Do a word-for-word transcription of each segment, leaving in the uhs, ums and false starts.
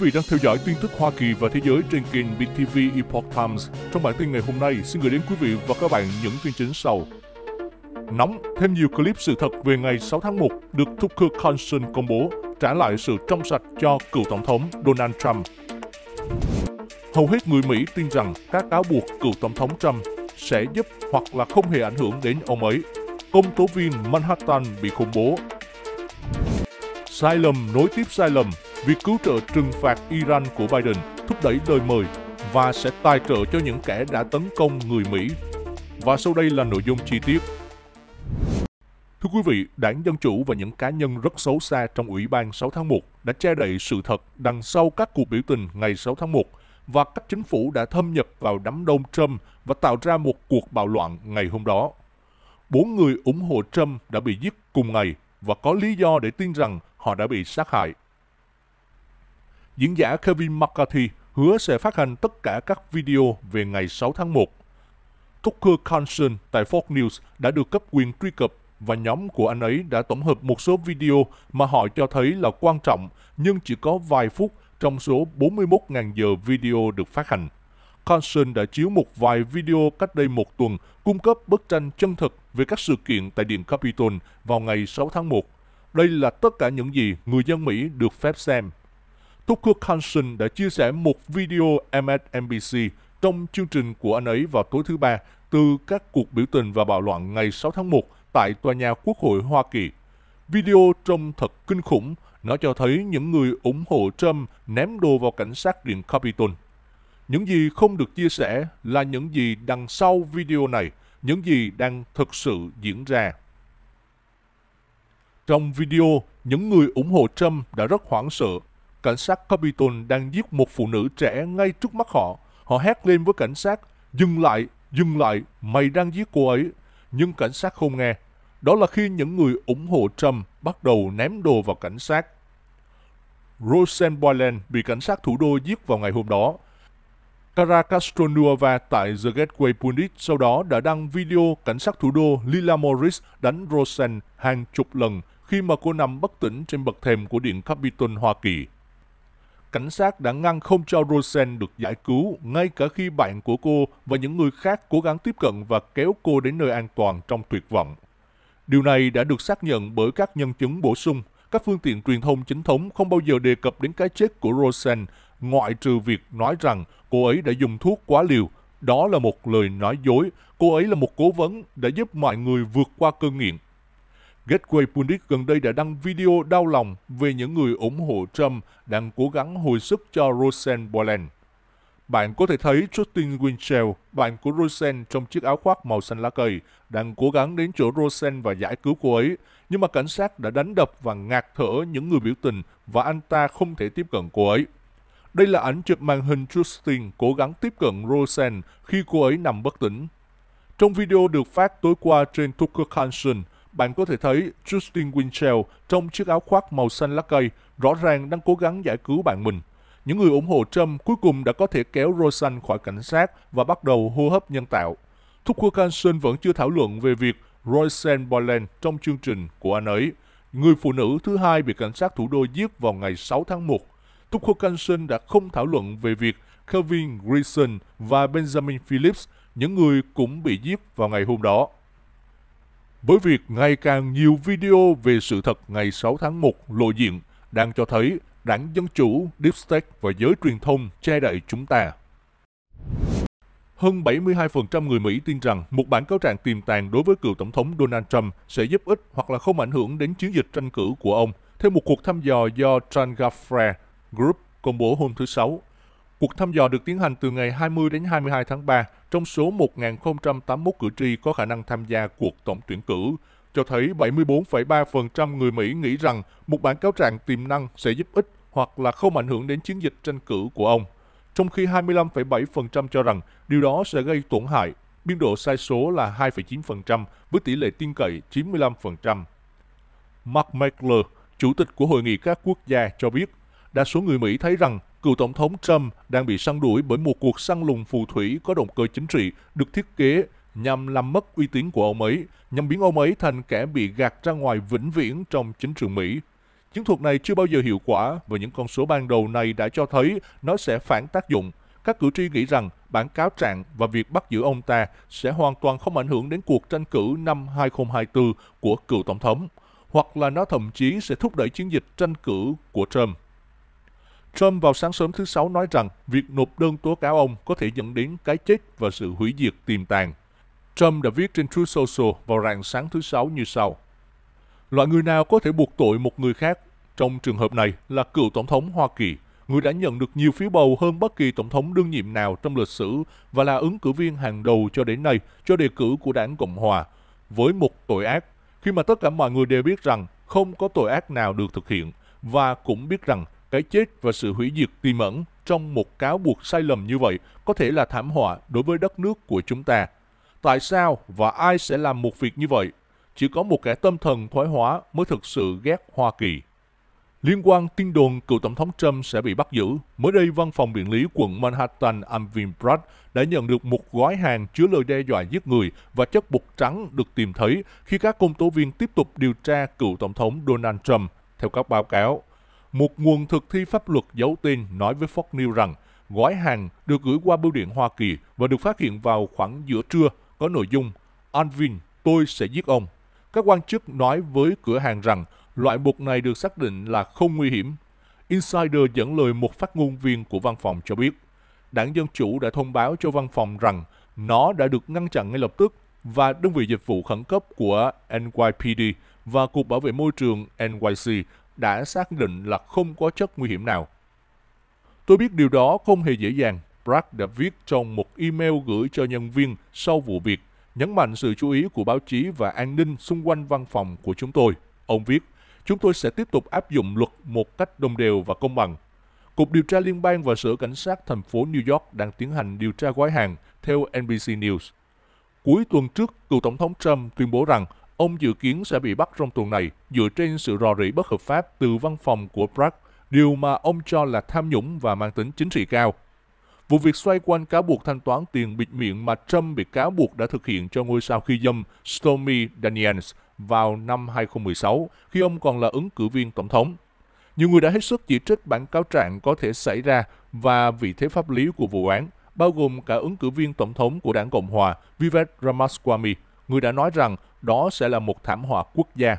Quý vị đang theo dõi tin tức Hoa Kỳ và thế giới trên kênh bê tê vê Epoch Times. Trong bản tin ngày hôm nay, xin gửi đến quý vị và các bạn những tin chính sau. Nóng, thêm nhiều clip sự thật về ngày sáu tháng một được Tucker Carlson công bố, trả lại sự trong sạch cho cựu Tổng thống Donald Trump. Hầu hết người Mỹ tin rằng các cáo buộc cựu Tổng thống Trump sẽ giúp hoặc là không hề ảnh hưởng đến ông ấy. Công tố viên Manhattan bị công bố. Sai lầm nối tiếp sai lầm, việc cứu trợ trừng phạt Iran của Biden thúc đẩy lời mời và sẽ tài trợ cho những kẻ đã tấn công người Mỹ. Và sau đây là nội dung chi tiết. Thưa quý vị, Đảng Dân Chủ và những cá nhân rất xấu xa trong Ủy ban sáu tháng một đã che đậy sự thật đằng sau các cuộc biểu tình ngày sáu tháng một và các chính phủ đã thâm nhập vào đám đông Trump và tạo ra một cuộc bạo loạn ngày hôm đó. Bốn người ủng hộ Trump đã bị giết cùng ngày và có lý do để tin rằng họ đã bị sát hại. Diễn giả Kevin McCarthy hứa sẽ phát hành tất cả các video về ngày sáu tháng một. Tucker Carlson tại Fox News đã được cấp quyền truy cập và nhóm của anh ấy đã tổng hợp một số video mà họ cho thấy là quan trọng nhưng chỉ có vài phút trong số bốn mươi mốt nghìn giờ video được phát hành. Carlson đã chiếu một vài video cách đây một tuần cung cấp bức tranh chân thực về các sự kiện tại Điện Capitol vào ngày sáu tháng một. Đây là tất cả những gì người dân Mỹ được phép xem. Tucker Carlson đã chia sẻ một video em ét en bê xê trong chương trình của anh ấy vào tối thứ Ba từ các cuộc biểu tình và bạo loạn ngày sáu tháng một tại Tòa nhà Quốc hội Hoa Kỳ. Video trông thật kinh khủng, nó cho thấy những người ủng hộ Trump ném đồ vào cảnh sát Điện Capitol. Những gì không được chia sẻ là những gì đằng sau video này, những gì đang thực sự diễn ra. Trong video, những người ủng hộ Trump đã rất hoảng sợ. Cảnh sát Capitol đang giết một phụ nữ trẻ ngay trước mắt họ. Họ hét lên với cảnh sát, dừng lại, dừng lại, mày đang giết cô ấy. Nhưng cảnh sát không nghe. Đó là khi những người ủng hộ Trump bắt đầu ném đồ vào cảnh sát. Rosanne Boyland bị cảnh sát thủ đô giết vào ngày hôm đó. Cara Castronuova tại The Gateway Pundit sau đó đã đăng video cảnh sát thủ đô Lila Morris đánh Rosanne hàng chục lần khi mà cô nằm bất tỉnh trên bậc thềm của Điện Capitol Hoa Kỳ. Cảnh sát đã ngăn không cho Rosanne được giải cứu ngay cả khi bạn của cô và những người khác cố gắng tiếp cận và kéo cô đến nơi an toàn trong tuyệt vọng. Điều này đã được xác nhận bởi các nhân chứng bổ sung. Các phương tiện truyền thông chính thống không bao giờ đề cập đến cái chết của Rosanne ngoại trừ việc nói rằng cô ấy đã dùng thuốc quá liều. Đó là một lời nói dối. Cô ấy là một cố vấn đã giúp mọi người vượt qua cơn nghiện. Gateway Pundit gần đây đã đăng video đau lòng về những người ủng hộ Trump đang cố gắng hồi sức cho Rosanne Boyland. Bạn có thể thấy Justin Winchell, bạn của Rosanne trong chiếc áo khoác màu xanh lá cây, đang cố gắng đến chỗ Rosanne và giải cứu cô ấy, nhưng mà cảnh sát đã đánh đập và ngạt thở những người biểu tình và anh ta không thể tiếp cận cô ấy. Đây là ảnh chụp màn hình Justin cố gắng tiếp cận Rosanne khi cô ấy nằm bất tỉnh. Trong video được phát tối qua trên Tucker Carlson, bạn có thể thấy Justin Winchell trong chiếc áo khoác màu xanh lá cây rõ ràng đang cố gắng giải cứu bạn mình. Những người ủng hộ Trump cuối cùng đã có thể kéo Rosanne khỏi cảnh sát và bắt đầu hô hấp nhân tạo. Tucker Carlson vẫn chưa thảo luận về việc Rosanne Boyland trong chương trình của anh ấy, người phụ nữ thứ hai bị cảnh sát thủ đô giết vào ngày sáu tháng một. Tucker Carlson đã không thảo luận về việc Kevin Grayson và Benjamin Phillips, những người cũng bị giết vào ngày hôm đó. Bởi việc ngày càng nhiều video về sự thật ngày sáu tháng một lộ diện đang cho thấy Đảng Dân Chủ, Deep State và giới truyền thông che đậy chúng ta. Hơn bảy mươi hai phần trăm người Mỹ tin rằng một bản cáo trạng tiềm tàng đối với cựu Tổng thống Donald Trump sẽ giúp ích hoặc là không ảnh hưởng đến chiến dịch tranh cử của ông, theo một cuộc thăm dò do Trafalgar Group công bố hôm thứ Sáu. Cuộc thăm dò được tiến hành từ ngày hai mươi đến hai mươi hai tháng ba trong số một nghìn không trăm tám mươi mốt cử tri có khả năng tham gia cuộc tổng tuyển cử, cho thấy bảy mươi tư phẩy ba phần trăm người Mỹ nghĩ rằng một bản cáo trạng tiềm năng sẽ giúp ích hoặc là không ảnh hưởng đến chiến dịch tranh cử của ông, trong khi hai mươi lăm phẩy bảy phần trăm cho rằng điều đó sẽ gây tổn hại, biên độ sai số là hai phẩy chín phần trăm với tỷ lệ tin cậy chín mươi lăm phần trăm. Mark Meckler, Chủ tịch của Hội nghị các quốc gia cho biết, đa số người Mỹ thấy rằng cựu Tổng thống Trump đang bị săn đuổi bởi một cuộc săn lùng phù thủy có động cơ chính trị được thiết kế nhằm làm mất uy tín của ông ấy, nhằm biến ông ấy thành kẻ bị gạt ra ngoài vĩnh viễn trong chính trường Mỹ. Chiến thuật này chưa bao giờ hiệu quả và những con số ban đầu này đã cho thấy nó sẽ phản tác dụng. Các cử tri nghĩ rằng bản cáo trạng và việc bắt giữ ông ta sẽ hoàn toàn không ảnh hưởng đến cuộc tranh cử năm hai không hai tư của cựu tổng thống, hoặc là nó thậm chí sẽ thúc đẩy chiến dịch tranh cử của Trump. Trump vào sáng sớm thứ Sáu nói rằng việc nộp đơn tố cáo ông có thể dẫn đến cái chết và sự hủy diệt tiềm tàng. Trump đã viết trên True Social vào rạng sáng thứ Sáu như sau. Loại người nào có thể buộc tội một người khác, trong trường hợp này là cựu tổng thống Hoa Kỳ, người đã nhận được nhiều phiếu bầu hơn bất kỳ tổng thống đương nhiệm nào trong lịch sử và là ứng cử viên hàng đầu cho đến nay cho đề cử của đảng Cộng Hòa, với một tội ác, khi mà tất cả mọi người đều biết rằng không có tội ác nào được thực hiện và cũng biết rằng cái chết và sự hủy diệt tiềm ẩn trong một cáo buộc sai lầm như vậy có thể là thảm họa đối với đất nước của chúng ta. Tại sao và ai sẽ làm một việc như vậy? Chỉ có một kẻ tâm thần thoái hóa mới thực sự ghét Hoa Kỳ. Liên quan tin đồn cựu tổng thống Trump sẽ bị bắt giữ, mới đây văn phòng biện lý quận Manhattan Alvin Pratt đã nhận được một gói hàng chứa lời đe dọa giết người và chất bột trắng được tìm thấy khi các công tố viên tiếp tục điều tra cựu tổng thống Donald Trump. Theo các báo cáo, một nguồn thực thi pháp luật giấu tên nói với Fox News rằng gói hàng được gửi qua bưu điện Hoa Kỳ và được phát hiện vào khoảng giữa trưa có nội dung Alvin, tôi sẽ giết ông. Các quan chức nói với cửa hàng rằng loại bột này được xác định là không nguy hiểm. Insider dẫn lời một phát ngôn viên của văn phòng cho biết, Đảng Dân Chủ đã thông báo cho văn phòng rằng nó đã được ngăn chặn ngay lập tức và đơn vị dịch vụ khẩn cấp của N Y P D và Cục Bảo vệ Môi trường N Y C đã xác định là không có chất nguy hiểm nào. Tôi biết điều đó không hề dễ dàng, Pratt đã viết trong một email gửi cho nhân viên sau vụ việc, nhấn mạnh sự chú ý của báo chí và an ninh xung quanh văn phòng của chúng tôi. Ông viết, chúng tôi sẽ tiếp tục áp dụng luật một cách đồng đều và công bằng. Cục điều tra liên bang và Sở Cảnh sát thành phố New York đang tiến hành điều tra gói hàng, theo N B C News. Cuối tuần trước, cựu tổng thống Trump tuyên bố rằng ông dự kiến sẽ bị bắt trong tuần này dựa trên sự rò rỉ bất hợp pháp từ văn phòng của Pratt, điều mà ông cho là tham nhũng và mang tính chính trị cao. Vụ việc xoay quanh cáo buộc thanh toán tiền bịt miệng mà Trump bị cáo buộc đã thực hiện cho ngôi sao khi dâm Stormy Daniels vào năm hai không một sáu, khi ông còn là ứng cử viên tổng thống. Nhiều người đã hết sức chỉ trích bản cáo trạng có thể xảy ra và vị thế pháp lý của vụ án, bao gồm cả ứng cử viên tổng thống của đảng Cộng Hòa Vivek Ramaswamy, người đã nói rằng đó sẽ là một thảm họa quốc gia.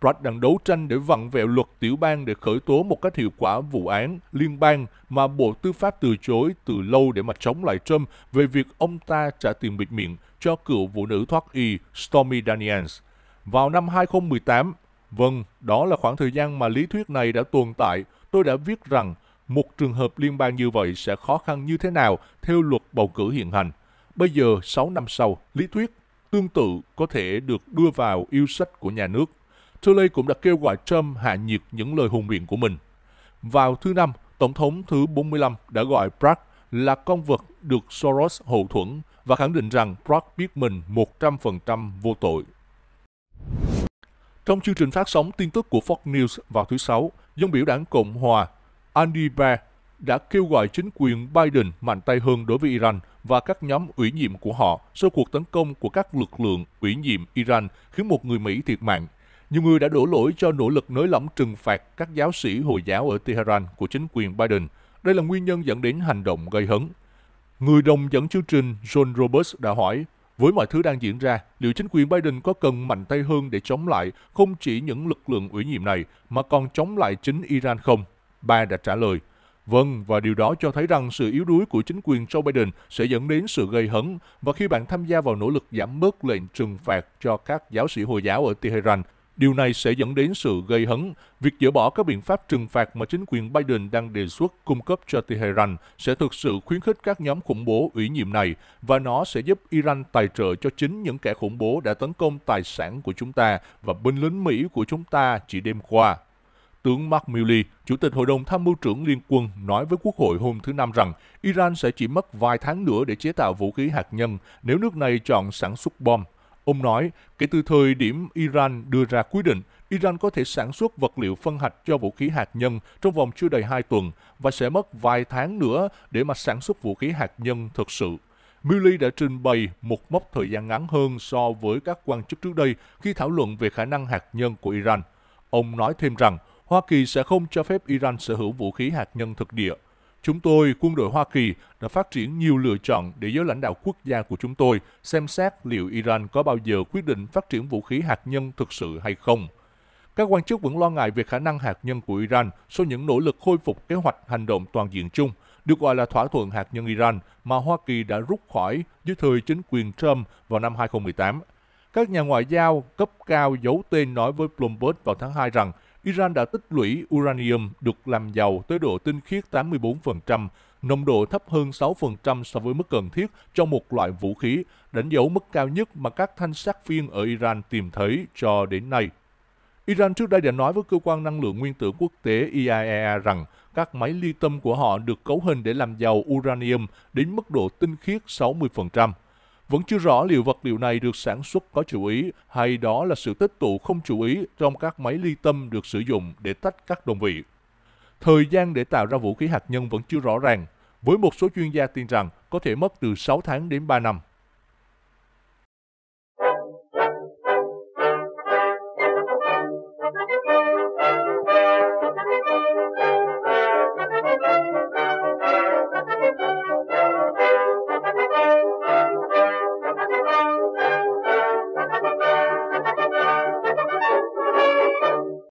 Pratt đang đấu tranh để vặn vẹo luật tiểu bang để khởi tố một cách hiệu quả vụ án liên bang mà Bộ Tư pháp từ chối từ lâu để mà chống lại Trump về việc ông ta trả tiền bịt miệng cho cựu vũ nữ thoát y Stormy Daniels vào năm hai không một tám. Vâng, đó là khoảng thời gian mà lý thuyết này đã tồn tại. Tôi đã viết rằng một trường hợp liên bang như vậy sẽ khó khăn như thế nào theo luật bầu cử hiện hành. Bây giờ, sáu năm sau, lý thuyết tương tự có thể được đưa vào yêu sách của nhà nước. Tuley cũng đã kêu gọi Trump hạ nhiệt những lời hùng biện của mình. Vào thứ Năm, Tổng thống thứ bốn mươi lăm đã gọi Pratt là con vật được Soros hậu thuẫn và khẳng định rằng Pratt biết mình một trăm phần trăm vô tội. Trong chương trình phát sóng tin tức của Fox News vào thứ Sáu, dân biểu đảng Cộng Hòa Andy Barr đã kêu gọi chính quyền Biden mạnh tay hơn đối với Iran và các nhóm ủy nhiệm của họ sau cuộc tấn công của các lực lượng ủy nhiệm Iran khiến một người Mỹ thiệt mạng. Nhiều người đã đổ lỗi cho nỗ lực nới lỏng trừng phạt các giáo sĩ Hồi giáo ở Tehran của chính quyền Biden. Đây là nguyên nhân dẫn đến hành động gây hấn. Người đồng dẫn chương trình John Roberts đã hỏi, với mọi thứ đang diễn ra, liệu chính quyền Biden có cần mạnh tay hơn để chống lại không chỉ những lực lượng ủy nhiệm này mà còn chống lại chính Iran không? Bà đã trả lời, vâng, và điều đó cho thấy rằng sự yếu đuối của chính quyền Joe Biden sẽ dẫn đến sự gây hấn, và khi bạn tham gia vào nỗ lực giảm bớt lệnh trừng phạt cho các giáo sĩ Hồi giáo ở Tehran, điều này sẽ dẫn đến sự gây hấn. Việc dỡ bỏ các biện pháp trừng phạt mà chính quyền Biden đang đề xuất cung cấp cho Tehran sẽ thực sự khuyến khích các nhóm khủng bố ủy nhiệm này, và nó sẽ giúp Iran tài trợ cho chính những kẻ khủng bố đã tấn công tài sản của chúng ta và binh lính Mỹ của chúng ta chỉ đêm qua. Tướng Mark Milley, Chủ tịch Hội đồng Tham mưu trưởng Liên quân, nói với Quốc hội hôm thứ Năm rằng Iran sẽ chỉ mất vài tháng nữa để chế tạo vũ khí hạt nhân nếu nước này chọn sản xuất bom. Ông nói, kể từ thời điểm Iran đưa ra quyết định, Iran có thể sản xuất vật liệu phân hạch cho vũ khí hạt nhân trong vòng chưa đầy hai tuần và sẽ mất vài tháng nữa để mà sản xuất vũ khí hạt nhân thực sự. Milley đã trình bày một mốc thời gian ngắn hơn so với các quan chức trước đây khi thảo luận về khả năng hạt nhân của Iran. Ông nói thêm rằng, Hoa Kỳ sẽ không cho phép Iran sở hữu vũ khí hạt nhân thực địa. Chúng tôi, quân đội Hoa Kỳ, đã phát triển nhiều lựa chọn để giới lãnh đạo quốc gia của chúng tôi xem xét liệu Iran có bao giờ quyết định phát triển vũ khí hạt nhân thực sự hay không. Các quan chức vẫn lo ngại về khả năng hạt nhân của Iran sau những nỗ lực khôi phục kế hoạch hành động toàn diện chung, được gọi là thỏa thuận hạt nhân Iran mà Hoa Kỳ đã rút khỏi dưới thời chính quyền Trump vào năm hai không một tám. Các nhà ngoại giao cấp cao giấu tên nói với Bloomberg vào tháng hai rằng Iran đã tích lũy uranium được làm giàu tới độ tinh khiết tám mươi tư phần trăm, nồng độ thấp hơn sáu phần trăm so với mức cần thiết cho một loại vũ khí, đánh dấu mức cao nhất mà các thanh sát viên ở Iran tìm thấy cho đến nay. Iran trước đây đã nói với Cơ quan Năng lượng Nguyên tử Quốc tế I A E A rằng các máy ly tâm của họ được cấu hình để làm giàu uranium đến mức độ tinh khiết sáu mươi phần trăm. Vẫn chưa rõ liệu vật liệu này được sản xuất có chủ ý hay đó là sự tích tụ không chủ ý trong các máy ly tâm được sử dụng để tách các đơn vị. Thời gian để tạo ra vũ khí hạt nhân vẫn chưa rõ ràng, với một số chuyên gia tin rằng có thể mất từ sáu tháng đến ba năm.